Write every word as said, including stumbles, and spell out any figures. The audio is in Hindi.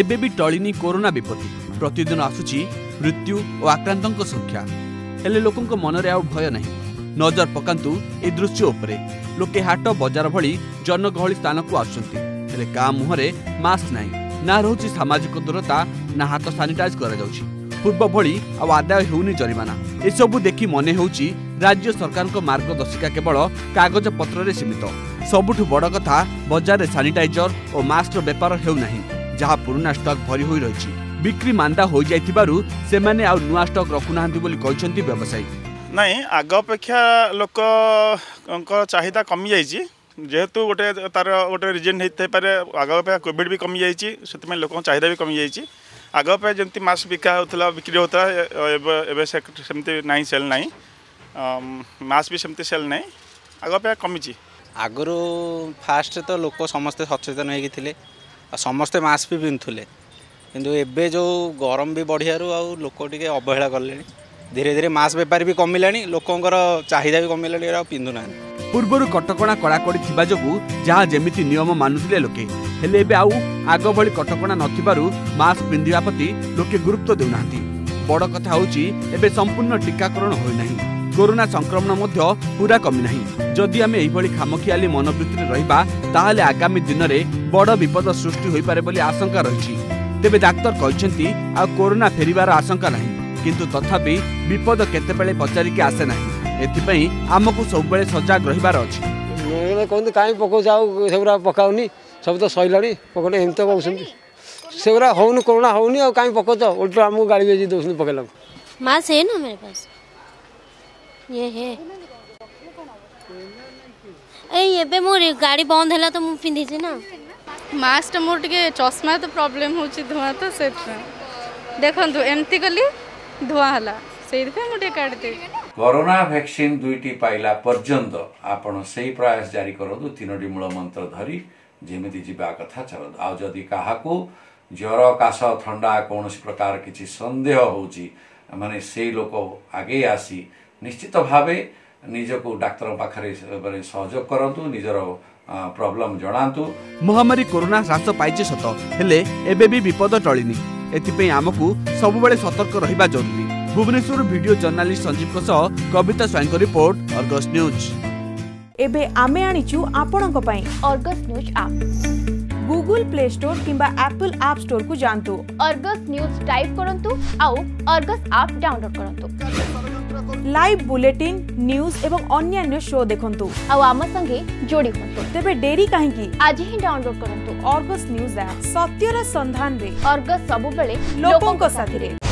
एबेबी टलिनी कोरोना विपत्ति प्रतिदिन आसुची मृत्यु और आक्रांतों संख्या हेले लोकों मनरे आउ भय नहीं। नजर पकांतु ए दृश्य उपरे लोके हाट बजार भली जनगहली स्थान को आसुचंती हेले का मुहरे मास्क नहीं, ना रहुची सामाजिक दूरता, ना हाथ सानिटाइज करा जाउची। पूर्व भली आ आदाय हेउनी जरिमाना। ए सब देखि मने हेउची राज्य सरकार को मार्गदर्शिका केवल कागज पत्र रे सीमित। सबुठु बड़ कथा बजार रे सानिटाइजर और मास्क रो व्यापार हेउ नाही, जहां पुराना स्टॉक भरी होई रहिची। बिक्री मांदा हो जाइथिबारु सेमाने आ नुवा स्टॉक रखुनांती बोली कहचंती व्यवसायी। नहीं आग अपेक्षा लोक चाहिदा कमी जाइए, जेहेतु गोटे तार गोटे रिजन होता है। आग अपेक्षा कोविड भी कमी जाइए, से लोक चाहिदा भी कमी जाइए। आग अपेक्षा जमती मास्क बिका होता बिक्री होता है, सेमती ना सेल ना मास्क भी सेमती सेल ना आग अपेक्षा कमी। आगुरी फास्ट तो लोक समस्ते सचेतन होते, समस्ते मास्क भी पिंधुले, किंतु एबे जो गरम भी बढ़ियारू आउ लोक टिके अवहेला करले। धीरे धीरे मास्क बेपारी भी कमिला, लोकंर चाहिदा भी कमिला, पिंधु ना। पूर्वर कटका कड़ाकड़ी थी जो जहाँ जमी नियम मानुले लोके, हेले आग भली कटका नास्क पिंधा प्रति लोके गुरुत्व देना। बड़ कथा होबे संपूर्ण टीकाकरण होना, कोरोना संक्रमण पूरा कमी ना। जदि आम यही खामखियाली मनोवृत्ति रहा आगामी दिन में बड़ विपद सृष्टि हो पारे आशंका रही। तेज डाक्तर कहते आ कोरोना फेरबार आशंका ना, किंतु तथापि विपद केते बेले पचारिक आसे ना। एथिपई आमको सब बेले सजग रहिबार अछि। कहते कहीं पकाऊ जाऊ सेगुरा पकाऊनी, सब तो सही पकड़े एम तो कहते सेगुरा होन कोरोना होनी और कहीं पकाच उल्टो आमको गाड़ी बेजी दउछन पकेला। मास है ना मेरे पास, ये है ए एबे मोर गाड़ी बंद हैला तो मु पिंधे छे ना मास्क। मोर टिके चश्मा तो प्रॉब्लम होछि, धुआ तो से देखंतु एमती कली धुआला से मुझे काटते। कोरोना वैक्सीन दुईटी पाइला पर्यंत आपण से प्रयास जारी करूँ, तीनो मूल मंत्र धरी जमी जावा कथा चलत। आउ जदि क्या ज्वर काश थंडा कौन प्रकार किसी सन्देह होने से लोक आगे आसी निश्चित भाव निजक डाक्तर पाखे मानते सहयोग करूँ, निजर प्रोब्लेम जनातु। महामारी कोरोना ह्रास पाई सत, हेले एबे भी विपद टलिनी। एथिपई आमकू सबुबेले सतर्क रहिबा जरूरी। भुवनेश्वर वीडियो जर्नालिस्ट संजीप गोसह, Kavita Swain report, Argus news. एबे आमे आनिचु आपणक पई Argus news app. Google Play Store किंबा एप्पल ऐप स्टोर को जानतु, अर्गस न्यूज टाइप करंतु आउ अर्गस ऐप डाउनलोड करंतु। लाइव बुलेटिन, न्यूज एवं अन्य शो देखंतु आउ आम संगे जोड़ी होंतु। तेबे डेरी काहे की आज ही डाउनलोड करंतु अर्गस न्यूज ऐप। सत्यरा संधान रे अर्गस सबु बेले लोकों को साथी रे।